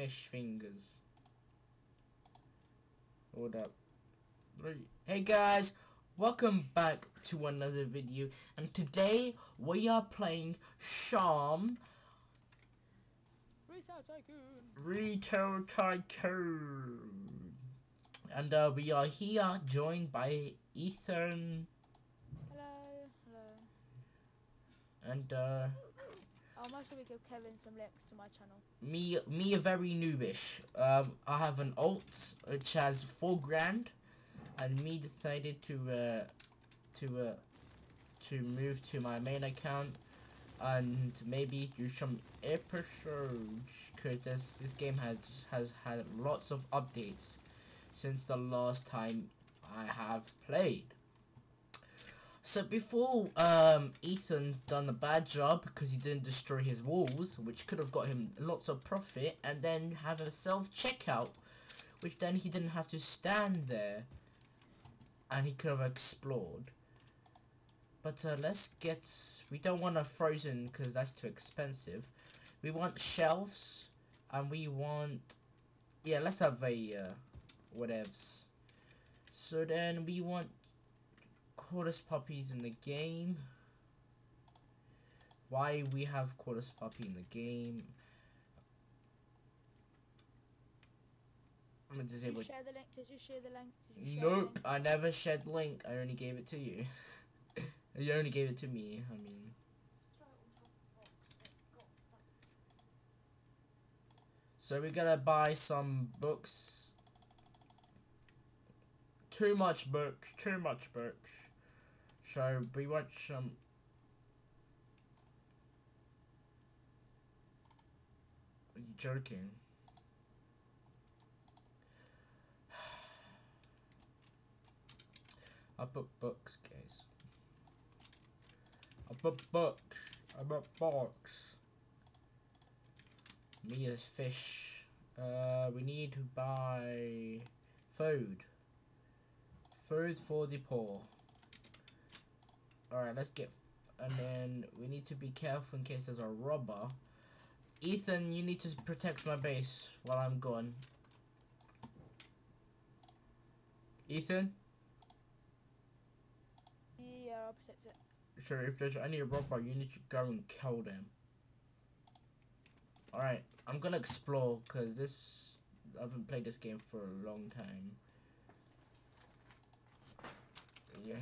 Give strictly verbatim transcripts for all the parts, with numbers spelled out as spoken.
fish fingers. Hold up. Hey guys, welcome back to another video, and today we are playing Sham Retail Tycoon. Retail Tycoon, and uh, we are here joined by Ethan. Hello, hello. And uh, I'll most probably give Kevin some links to my channel. Me, me, a very noobish. Um, I have an alt which has four grand, and me decided to uh, to uh, to move to my main account and maybe do some episodes, because this this game has has had lots of updates since the last time I have played. So before um, Ethan's done a bad job because he didn't destroy his walls, which could have got him lots of profit, and then have a self-checkout, which then he didn't have to stand there, and he could have explored. But uh, let's get, we don't want a frozen because that's too expensive. We want shelves, and we want, yeah, let's have a uh, whatevs. So then we want Quartus puppies in the game. Why we have Quartus puppy in the game? I'm gonna disable. Did you share the link? Did you share the link? Did you share nope, the link? I never shared the link. I only gave it to you. You only gave it to me. I mean. So we're gonna buy some books. Too much books. Too much books. So we want some. Are you joking? I put books, guys. I put books. I put books. Me as fish. Uh, we need to buy food. Food for the poor. Alright, let's get. And then we need to be careful in case there's a robber. Ethan, you need to protect my base while I'm gone. Ethan? Yeah, I'll protect it. Sure, if there's any robber, you need to go and kill them. Alright, I'm gonna explore because this. I haven't played this game for a long time. Yeah.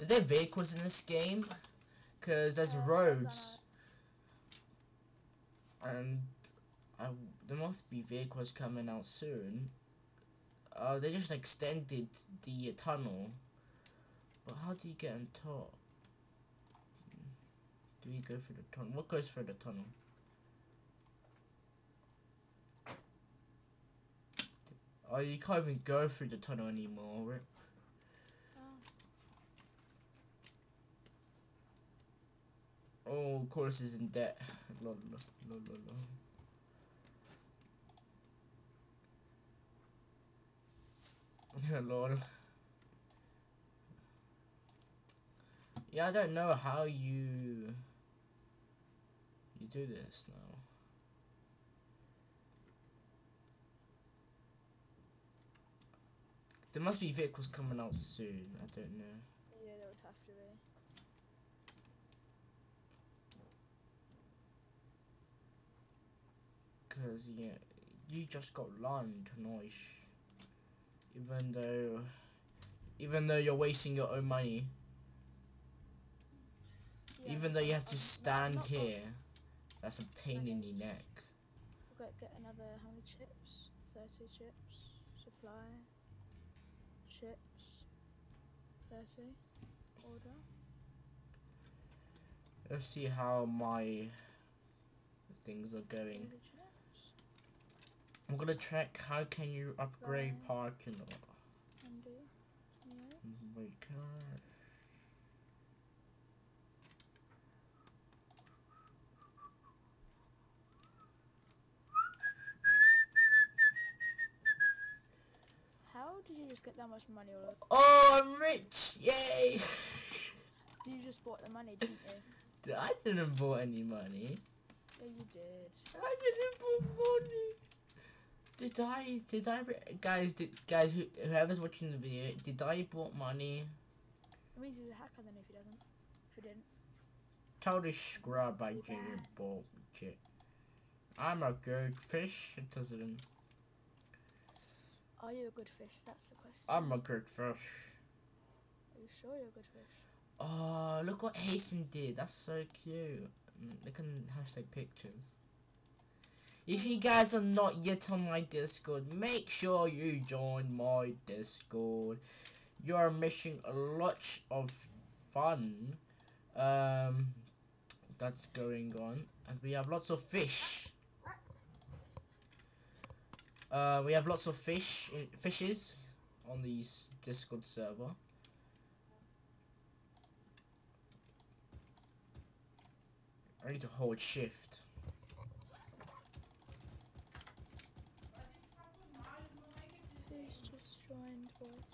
Is there vehicles in this game? Because there's uh, roads. And I, there must be vehicles coming out soon. Uh, they just extended the uh, tunnel. But how do you get on top? Do we go through the tunnel? What goes through the tunnel? Oh, you can't even go through the tunnel anymore, right? Oh, Chorus is in debt. Lol, lol, lol, lol, lol. Yeah, lol. Yeah, I don't know how you you do this now. There must be vehicles coming out soon. I don't know. Yeah, there would have to be. Because, yeah, you just got land, nice. Even though, even though you're wasting your own money. Yeah, even though you have to stand not, not here. Not. That's a pain okay. in the neck. We'll get, get another, how many chips? thirty chips. Supply. Chips. thirty. Order. Let's see how my things are going. I'm gonna check how can you upgrade right. parking lot. Undo. Yeah. Wait, can I... How did you just get that much money all over? Oh, I'm rich! Yay! So you just bought the money, didn't you? I didn't bought any money. Yeah, you did. I didn't bought money. Did I, did I, guys, did, guys, who, whoever's watching the video, did I bought money? It means he's a hacker then if he doesn't, if he didn't. Childish scrub, I didn't bought shit. I'm a good fish, it doesn't. Are you a good fish? That's the question. I'm a good fish. Are you sure you're a good fish? Oh, look what Ethan did. That's so cute. Look at hashtag pictures. If you guys are not yet on my Discord, make sure you join my Discord. You are missing a lot of fun um, that's going on. And we have lots of fish. Uh, we have lots of fish, fishes on the Discord server. I need to hold shift. Who's just joined voice?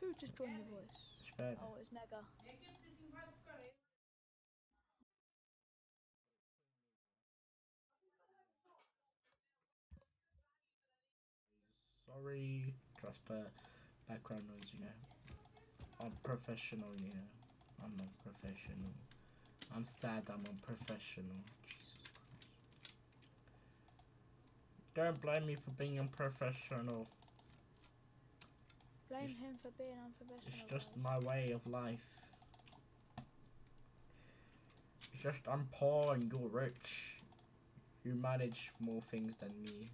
Who just joined the voice? Spare. Oh, it's Mega. Sorry, trust the background noise, you know. I'm professional, you know. I'm not professional. I'm sad I'm unprofessional. Jesus Christ. Don't blame me for being unprofessional. Blame it's, him for being unprofessional. It's just my way of life. It's just I'm poor and you're rich. You manage more things than me.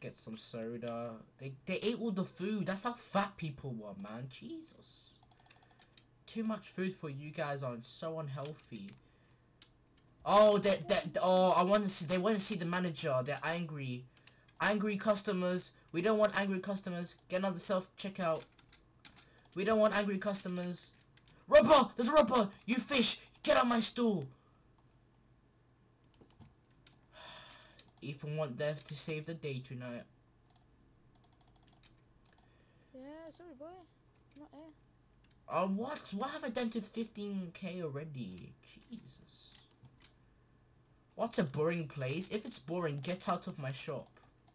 Get some soda. They they ate all the food. That's how fat people were, man. Jesus. Too much food for you guys are so unhealthy. Oh, that that oh, I want to see. They want to see the manager. They're angry, angry customers. We don't want angry customers. Get another self checkout. We don't want angry customers. Robber, there's a robber. You fish, get out my stool. Ethan want Dev to save the day tonight. Yeah, sorry boy, not here. Oh, uh, what? What have I done to fifteen K already? Jesus. What a boring place. If it's boring, get out of my shop.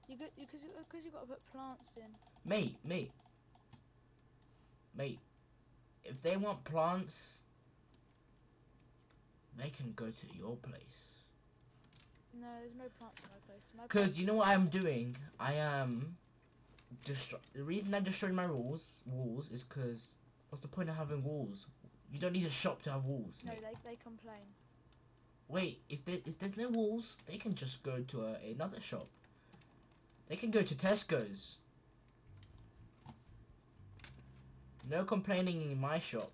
You got, you, cause, cause you got to put plants in. Mate, mate. Mate. If they want plants, they can go to your place. No, there's no plants in my place. My Cause place you know what I'm doing? I am... Um, the reason I'm destroying my walls, walls is because... What's the point of having walls? You don't need a shop to have walls. No, they, they complain. Wait, if, they, if there's no walls, they can just go to a, another shop. They can go to Tesco's. No complaining in my shop.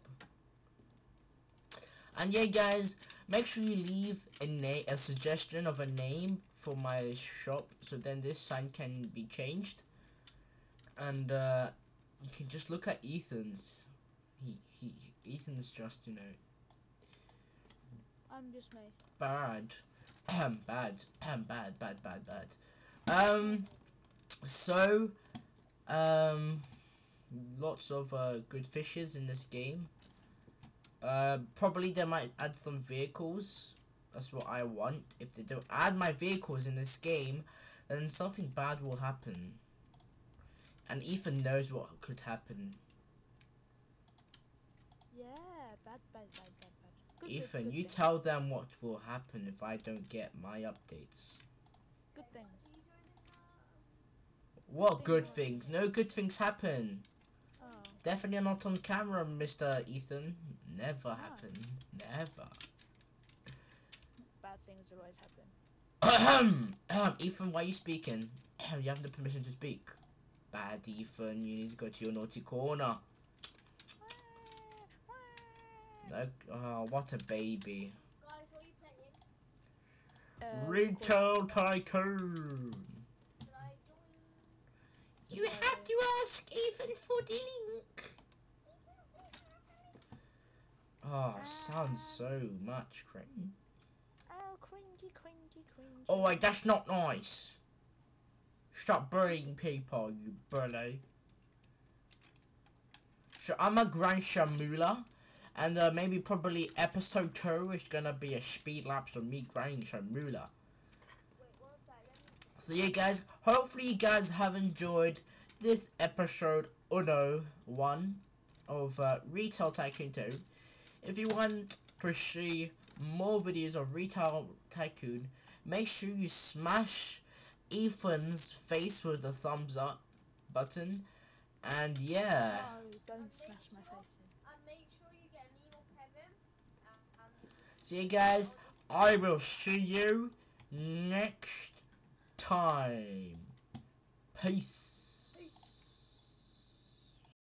And yeah, guys... Make sure you leave a na a suggestion of a name for my shop, so then this sign can be changed. And uh, you can just look at Ethan's. He he Ethan's just, you know. I'm just me. Bad, um, bad, um, bad, bad, bad, bad. Um, so, um, lots of uh, good fishes in this game. Uh, probably they might add some vehicles. That's what I want. If they don't add my vehicles in this game, then something bad will happen. And Ethan knows what could happen. Yeah, bad, bad, bad, bad, bad. Good, Ethan, good, good you things. Tell them what will happen if I don't get my updates. Good things. What good things? No good things happen. Oh. Definitely not on camera, Mister Ethan. Never no. happen. Never. Bad things will always happen. Ahem! Ethan, why are you speaking? You have the permission to speak. Bad Ethan, you need to go to your naughty corner. No, oh, what a baby. Guys, what are you playing? Uh, Retail Tycoon. You have to ask Ethan for the link. Oh, sounds so much cringe. Oh, cringy, cringy, cringy. Oh, wait, that's not nice. Stop bullying people, you bully. So I'm a grand shamula, And uh, maybe probably episode two is gonna be a speed lapse of me grinding some moolah. So yeah guys, hopefully you guys have enjoyed this episode Uno one of uh, Retail Tycoon two. If you want to see more videos of Retail Tycoon, make sure you smash Ethan's face with the thumbs up button. And yeah. No, don't smash my face. And make sure you get an email from him. So yeah guys, I will see you next time. Peace.